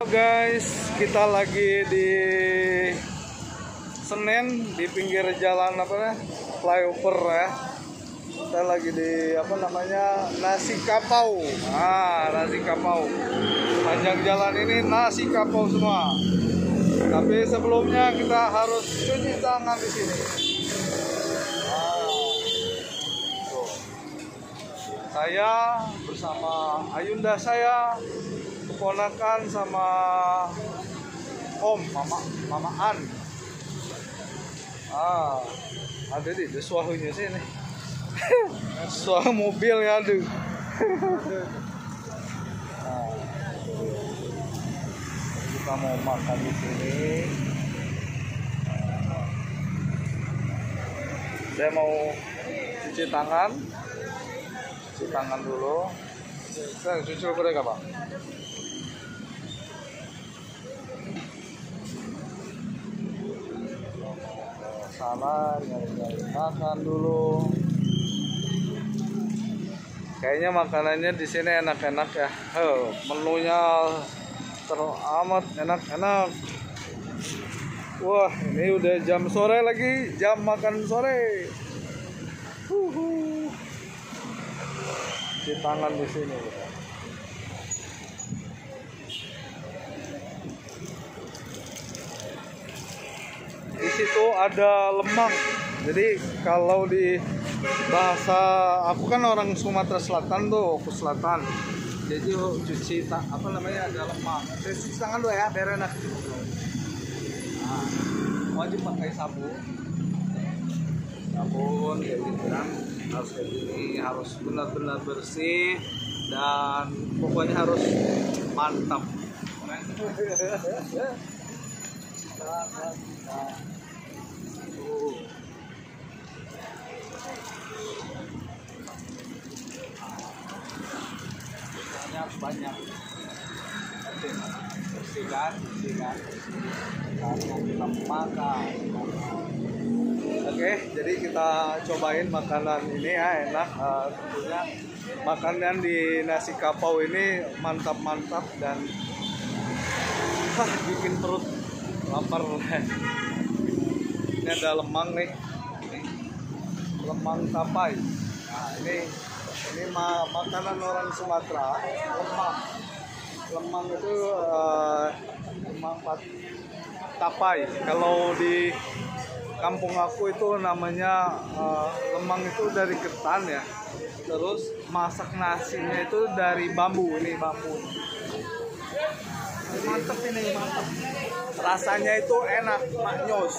Guys, kita lagi di Senen di pinggir jalan flyover ya. Kita lagi di nasi kapau. Nasi kapau. Panjang jalan ini nasi kapau semua. Tapi sebelumnya kita harus cuci tangan di sini. Saya bersama Ayunda saya, keponakan sama Om, Mama An. Ada di suahunya sini. Suara mobilnya aduh. Kita mau makan di sini. Saya mau cuci tangan. Cuci tangan dulu. Saya cuci udah enggak, Pak? Salah, nyari makan dulu. Kayaknya makanannya di sini enak-enak ya. Menunya teramat enak-enak. Wah, ini udah jam sore lagi, jam makan sore. Cuci tangan di sini. Di situ ada lemang. Jadi kalau di bahasa aku kan orang Sumatera Selatan tuh, aku selatan. Jadi cuci ada lemang. Cuci tangan dulu ya, biar enak. Wajib pakai sabun. Sabun kayak gitu kan. Harus kayak gini, harus benar-benar bersih dan pokoknya harus mantap. Banyak bersihkan kalau kita makan. Oke, jadi kita cobain makanan ini ya, enak. Tentunya makanan di nasi kapau ini mantap-mantap dan bikin perut lapar. Ini ada lemang nih, lemang tapai. Ini makanan orang Sumatera, lemang. Lemang itu lemang tapai. Kalau di kampung aku itu namanya lemang itu dari ketan ya. Terus masak nasinya itu dari bambu, ini bambu. Mantep ini, mantep. Rasanya itu enak, maknyos.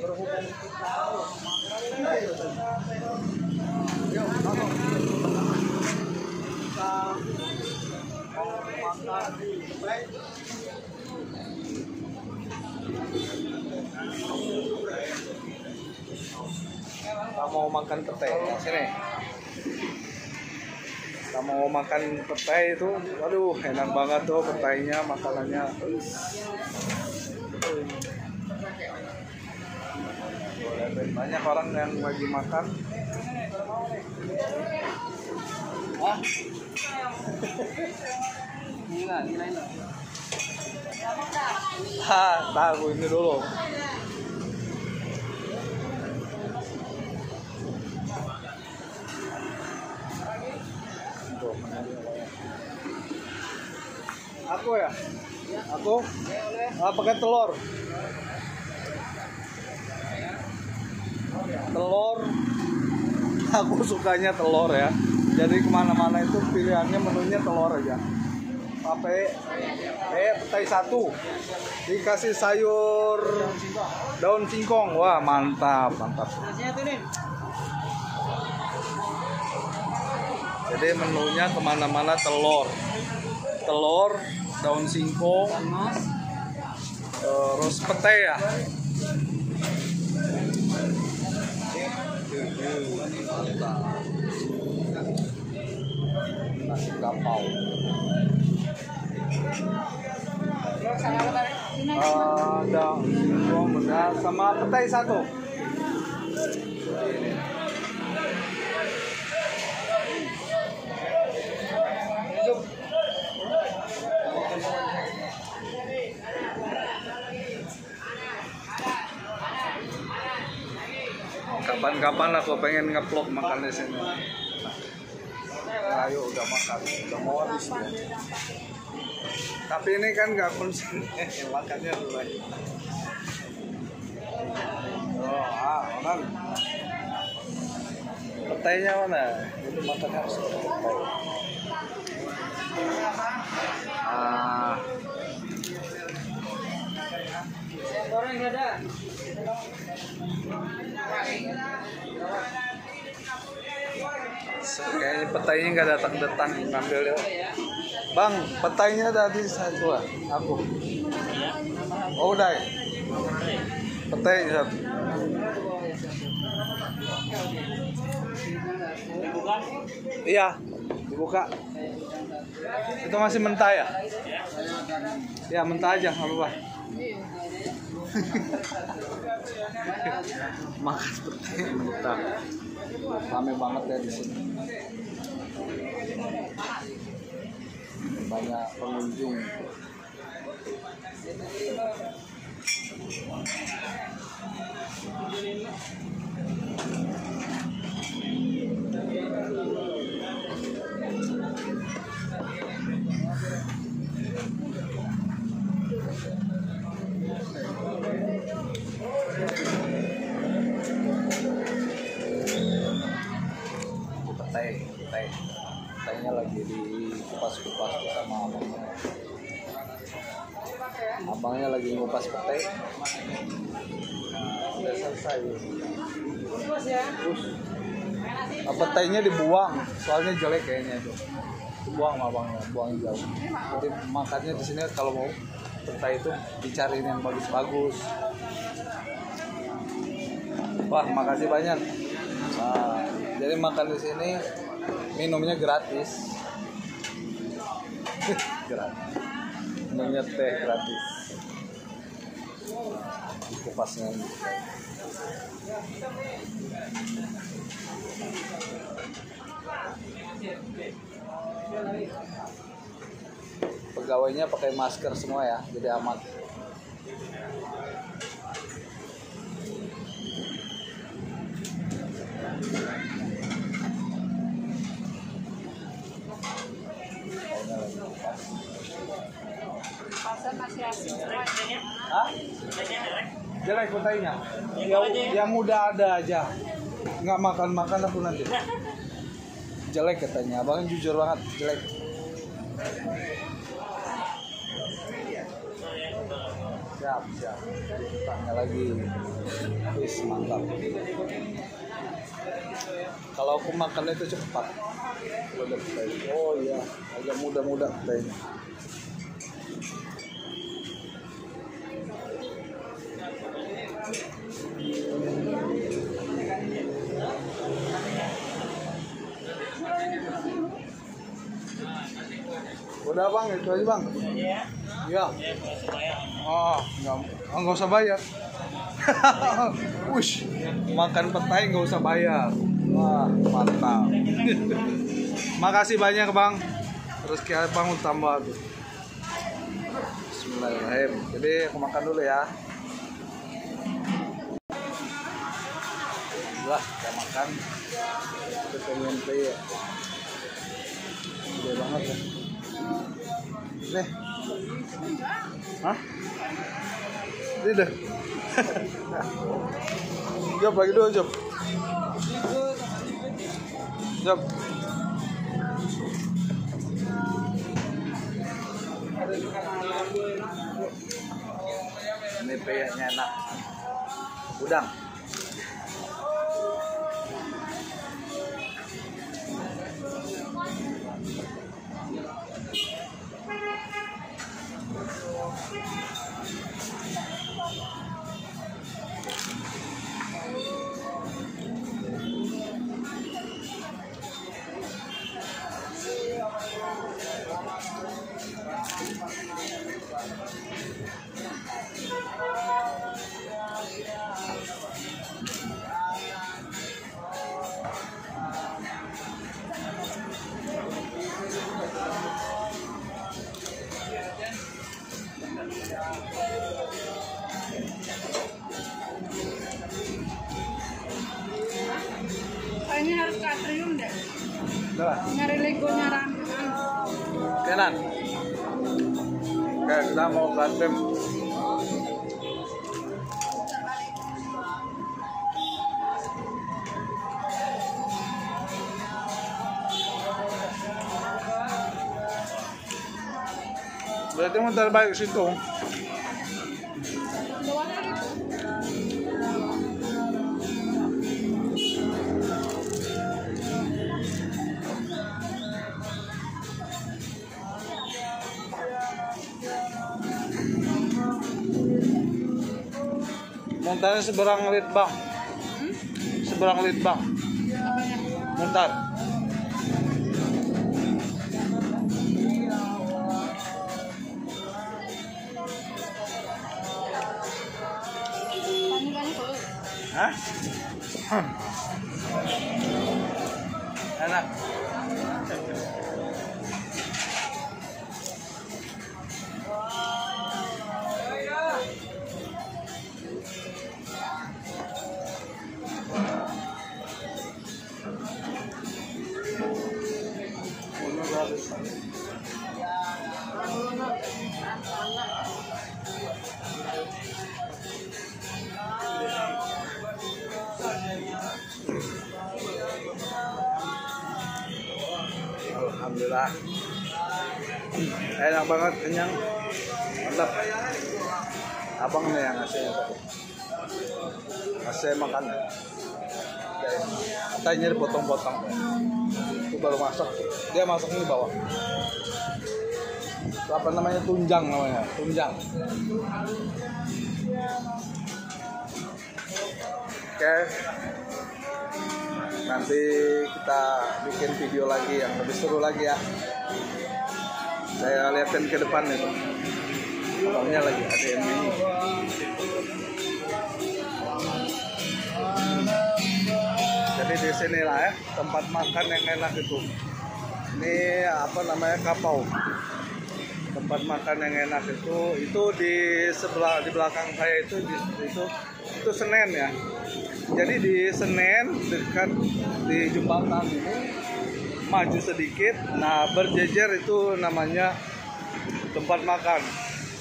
Berhubung kita harus makan. Yuk, kita makan di play. Kita mau makan petai sini. Kita mau makan petai itu, waduh enak banget tuh petainya, makanannya. Banyak orang yang lagi makan. Tahu ini dulu. Aku pakai telur. Aku sukanya telur ya, jadi kemana-mana itu pilihannya menunya telur aja. Petai satu dikasih sayur daun singkong, wah mantap mantap. Jadi menunya kemana-mana telur daun singkong, terus petai ya. Nasi kapau. Ada singkong benar sama petai satu. Ini. Kapan-kapan aku pengen nge-vlog makan di sini. Ayo udah makan, udah mau habis ya. Tapi ini kan nggak konsen, makannya dulu aja. Oh, orang. Petainya mana? Itu makan harus petai. Ah. Orang nggak ada. Kayaknya petainya nggak datang-datang ngambil ya. Bang, petainya tadi satu aku. Oh udah. Petai satu. Iya, dibuka. Itu masih mentah ya? Ya mentah aja, nggak apa-apa. Makan petai mentah. Rame banget ya di sini. Banyak pengunjung. Petainya lagi dikupas-kupas sama abangnya. Abangnya lagi ngupas petai. Udah selesai. Terus petainya dibuang, soalnya jelek kayaknya itu. Dibuang sama abangnya, buang jauh. Jadi makannya di sini kalau mau petai itu dicariin yang bagus-bagus. Wah, makasih banyak. Nah, jadi makan di sini minumnya gratis. Gratis. Minumnya teh gratis. Kupasnya. Pegawainya pakai masker semua ya, jadi aman. Pasar masih asin semua. Hah? Jelek petainya. Yang udah ada aja. Nggak makan-makan aku nanti. Jelek katanya. Abang jujur banget, jelek. Siap, siap. Tanya lagi. Wis, mantap. Kalau aku makannya itu cepat. Oh iya, agak muda-muda petainya. Udah bang, itu aja bang. Iya. Oh, nggak usah bayar. Ush, makan petai nggak usah bayar. Wah, mantap. Makasih banyak bang. Terus kayak bang utama tuh. Bismillahirrahmanirrahim. Jadi aku makan dulu ya. Lah, kita makan. Kita ya. Gede banget ya. Nih. Hah? Ini deh. Jom lagi dulu, jom. Jom. Ini peyaknya enak. Udang. kayaknya harus ke atrium deh. Nyari legonya Rambutan. Kenan. Oke, kita mau ke atrium. Berarti muter balik ke situ. Muntarnya seberang Litbang. Seberang Litbang. Muntar. Hah? Enak. Alhamdulillah, enak banget, kenyang, mantap. Abang nih yang ngasih makan. Katanya dipotong-potong. Itu baru masak. Dia masaknya di bawah. Apa namanya, tunjang namanya, tunjang. Oke. Nanti kita bikin video lagi yang lebih seru lagi ya. Saya liatin ke depan itu. Abangnya lagi ada yang ini. Jadi di sinilah ya tempat makan yang enak itu. Ini apa namanya, kapau. Tempat makan yang enak itu di sebelah, di belakang saya itu Senen ya. Jadi di Senen dekat di jembatan ini maju sedikit, nah berjejer itu namanya tempat makan.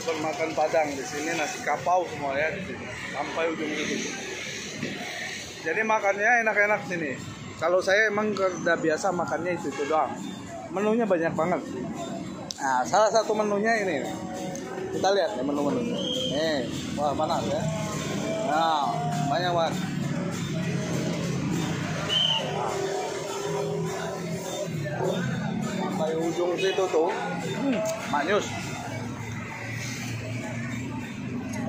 Tempat makan Padang di sini nasi kapau semua ya di sini sampai ujung itu. Jadi makannya enak-enak sini. Kalau saya emang udah biasa makannya itu doang. Menunya banyak banget. Nah, salah satu menunya ini. Kita lihat ya menu-menunya. Nih, wah panas ya. Nah, banyak banget. Sampai ujung situ tuh manyus.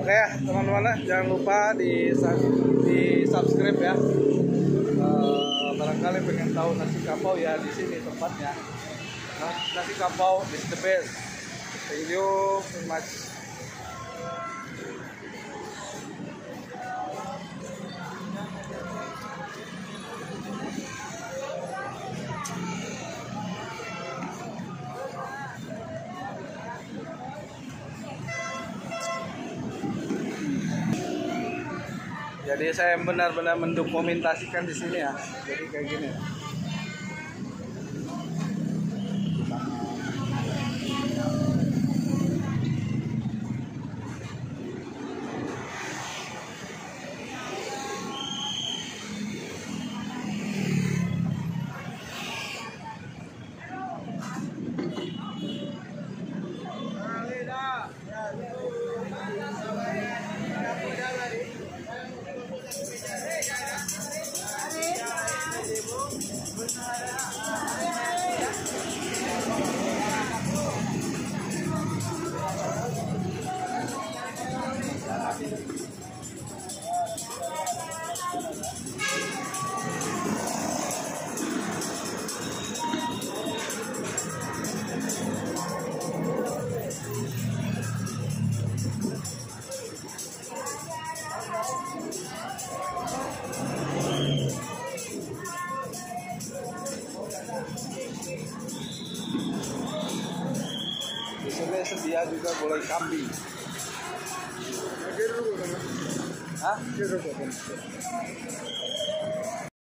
Oke ya teman-teman, jangan lupa di subscribe ya. Barangkali pengen tahu nasi kapau ya, di sini tempatnya. Nasi kapau is the best. Thank you very much. Jadi saya benar-benar mendokumentasikan di sini ya. Jadi kayak gini. Sedia juga gulai kambing. Hah?